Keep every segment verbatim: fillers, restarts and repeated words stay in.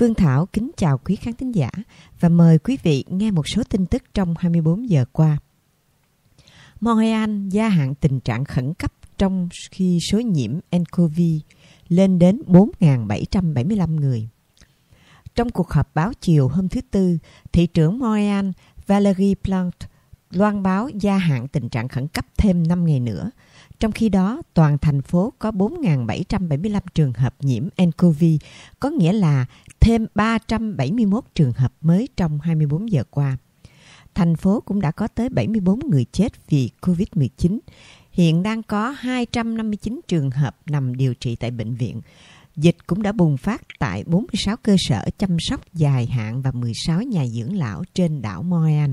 Phương Thảo kính chào quý khán thính giả và mời quý vị nghe một số tin tức trong hai mươi bốn giờ qua. Montreal gia hạn tình trạng khẩn cấp trong khi số nhiễm ncov lên đến bốn nghìn bảy trăm bảy mươi lăm người. Trong cuộc họp báo chiều hôm thứ Tư, Thị trưởng Montreal Valérie Plante loan báo gia hạn tình trạng khẩn cấp thêm năm ngày nữa. Trong khi đó, toàn thành phố có bốn nghìn bảy trăm bảy mươi lăm trường hợp nhiễm ncov, có nghĩa là thêm ba trăm bảy mươi mốt trường hợp mới trong hai mươi bốn giờ qua. Thành phố cũng đã có tới bảy mươi bốn người chết vì covid mười chín. Hiện đang có hai trăm năm mươi chín trường hợp nằm điều trị tại bệnh viện. Dịch cũng đã bùng phát tại bốn mươi sáu cơ sở chăm sóc dài hạn và mười sáu nhà dưỡng lão trên đảo Montreal.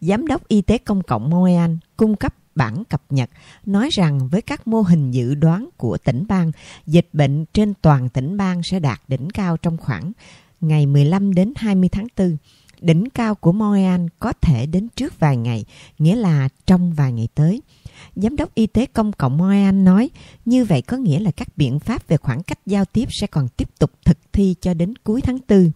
Giám đốc Y tế Công cộng Montreal cung cấp bản cập nhật nói rằng với các mô hình dự đoán của tỉnh bang, dịch bệnh trên toàn tỉnh bang sẽ đạt đỉnh cao trong khoảng ngày mười lăm đến hai mươi tháng tư. Đỉnh cao của Montreal có thể đến trước vài ngày, nghĩa là trong vài ngày tới. Giám đốc Y tế Công cộng Montreal nói như vậy có nghĩa là các biện pháp về khoảng cách giao tiếp sẽ còn tiếp tục thực thi cho đến cuối tháng tư.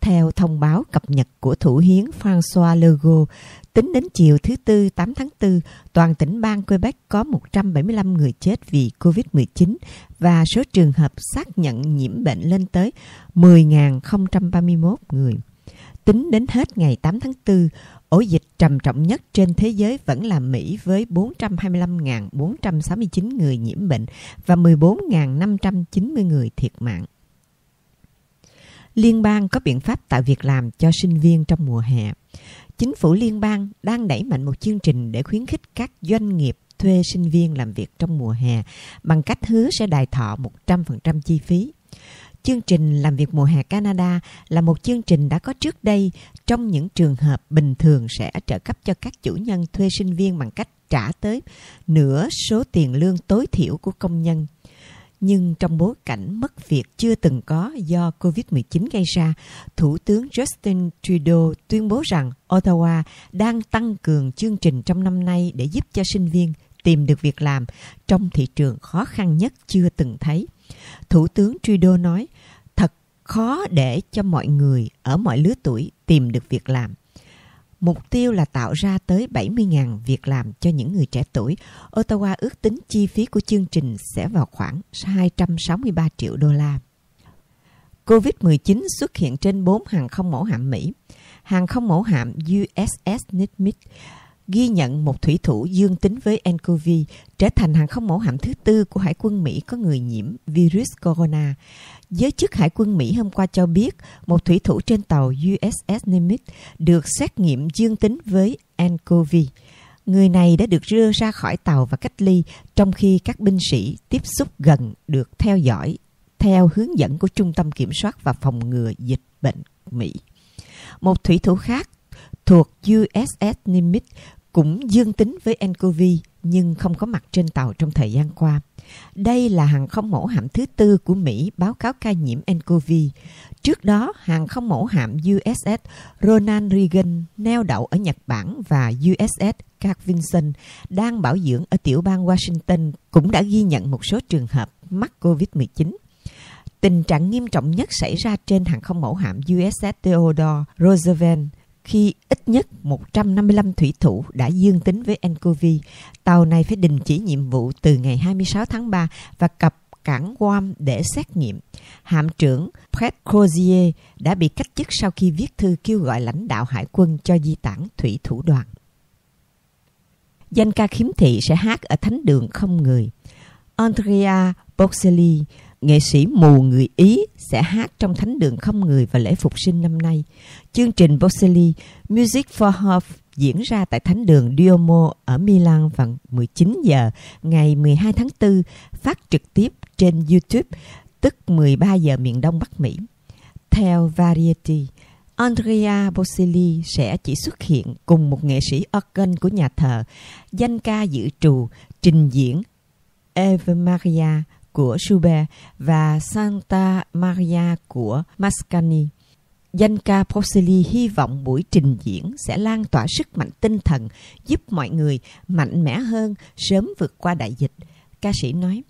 Theo thông báo cập nhật của Thủ hiến François Legault, tính đến chiều thứ Tư tám tháng tư, toàn tỉnh bang Quebec có một trăm bảy mươi lăm người chết vì covid mười chín và số trường hợp xác nhận nhiễm bệnh lên tới mười nghìn không trăm ba mươi mốt người. Tính đến hết ngày tám tháng tư, ổ dịch trầm trọng nhất trên thế giới vẫn là Mỹ với bốn trăm hai mươi lăm nghìn bốn trăm sáu mươi chín người nhiễm bệnh và mười bốn nghìn năm trăm chín mươi người thiệt mạng. Liên bang có biện pháp tạo việc làm cho sinh viên trong mùa hè. Chính phủ liên bang đang đẩy mạnh một chương trình để khuyến khích các doanh nghiệp thuê sinh viên làm việc trong mùa hè bằng cách hứa sẽ đài thọ một trăm phần trăm chi phí. Chương trình làm việc mùa hè Canada là một chương trình đã có trước đây trong những trường hợp bình thường sẽ trợ cấp cho các chủ nhân thuê sinh viên bằng cách trả tới nửa số tiền lương tối thiểu của công nhân. Nhưng trong bối cảnh mất việc chưa từng có do covid mười chín gây ra, Thủ tướng Justin Trudeau tuyên bố rằng Ottawa đang tăng cường chương trình trong năm nay để giúp cho sinh viên tìm được việc làm trong thị trường khó khăn nhất chưa từng thấy. Thủ tướng Trudeau nói, thật khó để cho mọi người ở mọi lứa tuổi tìm được việc làm. Mục tiêu là tạo ra tới bảy mươi nghìn việc làm cho những người trẻ tuổi. Ottawa ước tính chi phí của chương trình sẽ vào khoảng hai trăm sáu mươi ba triệu đô la. covid mười chín xuất hiện trên bốn hàng không mẫu hạm Mỹ. Hàng không mẫu hạm u ét ét Nimitz ghi nhận một thủy thủ dương tính với ncov, trở thành hàng không mẫu hạm thứ tư của Hải quân Mỹ có người nhiễm virus corona. Giới chức Hải quân Mỹ hôm qua cho biết một thủy thủ trên tàu u ét ét Nimitz được xét nghiệm dương tính với ncov. Người này đã được đưa ra khỏi tàu và cách ly, trong khi các binh sĩ tiếp xúc gần được theo dõi theo hướng dẫn của Trung tâm Kiểm soát và Phòng ngừa Dịch bệnh Mỹ. Một thủy thủ khác thuộc u ét ét Nimitz cũng dương tính với ncov nhưng không có mặt trên tàu trong thời gian qua. Đây là hàng không mẫu hạm thứ tư của Mỹ báo cáo ca nhiễm ncov. Trước đó, hàng không mẫu hạm u ét ét Ronald Reagan neo đậu ở Nhật Bản và u ét ét Carl Vinson đang bảo dưỡng ở tiểu bang Washington cũng đã ghi nhận một số trường hợp mắc covid mười chín. Tình trạng nghiêm trọng nhất xảy ra trên hàng không mẫu hạm u ét ét Theodore Roosevelt khi ít nhất một trăm năm mươi lăm thủy thủ đã dương tính với ncov. Tàu này phải đình chỉ nhiệm vụ từ ngày hai mươi sáu tháng ba và cập cảng Guam để xét nghiệm. Hạm trưởng Fred Crozier đã bị cách chức sau khi viết thư kêu gọi lãnh đạo hải quân cho di tản thủy thủ đoàn. Danh ca khiếm thị sẽ hát ở thánh đường không người. Andrea Bocelli, nghệ sĩ mù người Ý, sẽ hát trong thánh đường không người vào lễ phục sinh năm nay. Chương trình Porcelli Music for Hope diễn ra tại thánh đường Duomo ở Milan vào mười chín giờ ngày mười hai tháng tư, phát trực tiếp trên YouTube, tức mười ba giờ miền Đông Bắc Mỹ. Theo Variety, Andrea Bocelli sẽ chỉ xuất hiện cùng một nghệ sĩ organ của nhà thờ, danh ca dự trù, trình diễn Ave Maria của Schubert và Santa Maria của Mascani. Danh ca Porcelli hy vọng buổi trình diễn sẽ lan tỏa sức mạnh tinh thần, giúp mọi người mạnh mẽ hơn, sớm vượt qua đại dịch. Ca sĩ nói,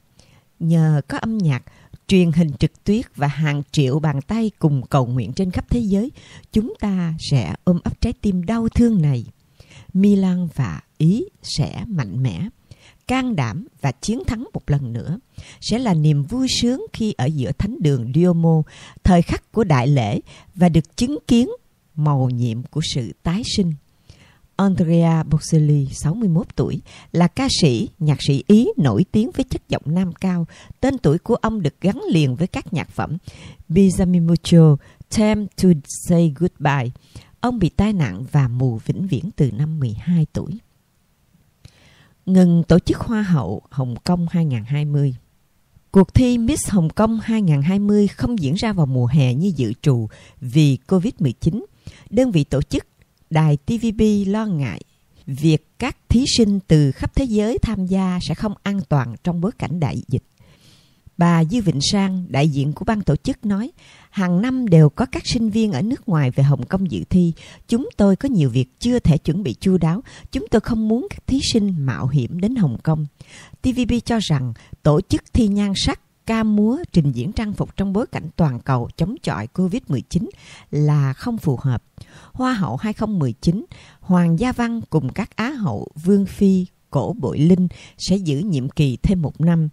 nhờ có âm nhạc, truyền hình trực tuyết và hàng triệu bàn tay cùng cầu nguyện trên khắp thế giới, chúng ta sẽ ôm ấp trái tim đau thương này. Milan và Ý sẽ mạnh mẽ, can đảm và chiến thắng một lần nữa. Sẽ là niềm vui sướng khi ở giữa thánh đường Duomo, thời khắc của đại lễ, và được chứng kiến mầu nhiệm của sự tái sinh. Andrea Bocelli, sáu mươi mốt tuổi, là ca sĩ, nhạc sĩ Ý nổi tiếng với chất giọng nam cao. Tên tuổi của ông được gắn liền với các nhạc phẩm Bisami Mucho, Time to Say Goodbye. Ông bị tai nạn và mù vĩnh viễn từ năm mười hai tuổi. Ngừng tổ chức Hoa hậu Hồng Kông hai không hai không. Cuộc thi Miss Hồng Kông hai không hai không không diễn ra vào mùa hè như dự trù vì cô vít mười chín. Đơn vị tổ chức đài tê vê bê lo ngại việc các thí sinh từ khắp thế giới tham gia sẽ không an toàn trong bối cảnh đại dịch. Bà Dư Vịnh Sang, đại diện của ban tổ chức nói, hàng năm đều có các sinh viên ở nước ngoài về Hồng Kông dự thi. Chúng tôi có nhiều việc chưa thể chuẩn bị chu đáo. Chúng tôi không muốn các thí sinh mạo hiểm đến Hồng Kông. tê vê bê cho rằng tổ chức thi nhan sắc, ca múa, trình diễn trang phục trong bối cảnh toàn cầu chống chọi cô vít mười chín là không phù hợp. Hoa hậu hai không một chín, Hoàng Gia Văn cùng các Á hậu Vương Phi, Cổ Bội Linh sẽ giữ nhiệm kỳ thêm một năm.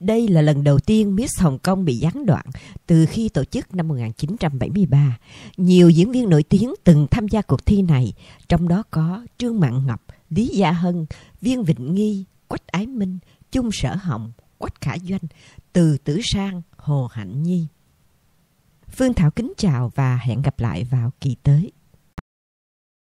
Đây là lần đầu tiên Miss Hồng Kông bị gián đoạn từ khi tổ chức năm một nghìn chín trăm bảy mươi ba. Nhiều diễn viên nổi tiếng từng tham gia cuộc thi này, trong đó có Trương Mạn Ngọc, Lý Gia Hân, Viên Vịnh Nghi, Quách Ái Minh, Chung Sở Hồng, Quách Khả Doanh, Từ Tử Sang, Hồ Hạnh Nhi. Phương Thảo kính chào và hẹn gặp lại vào kỳ tới.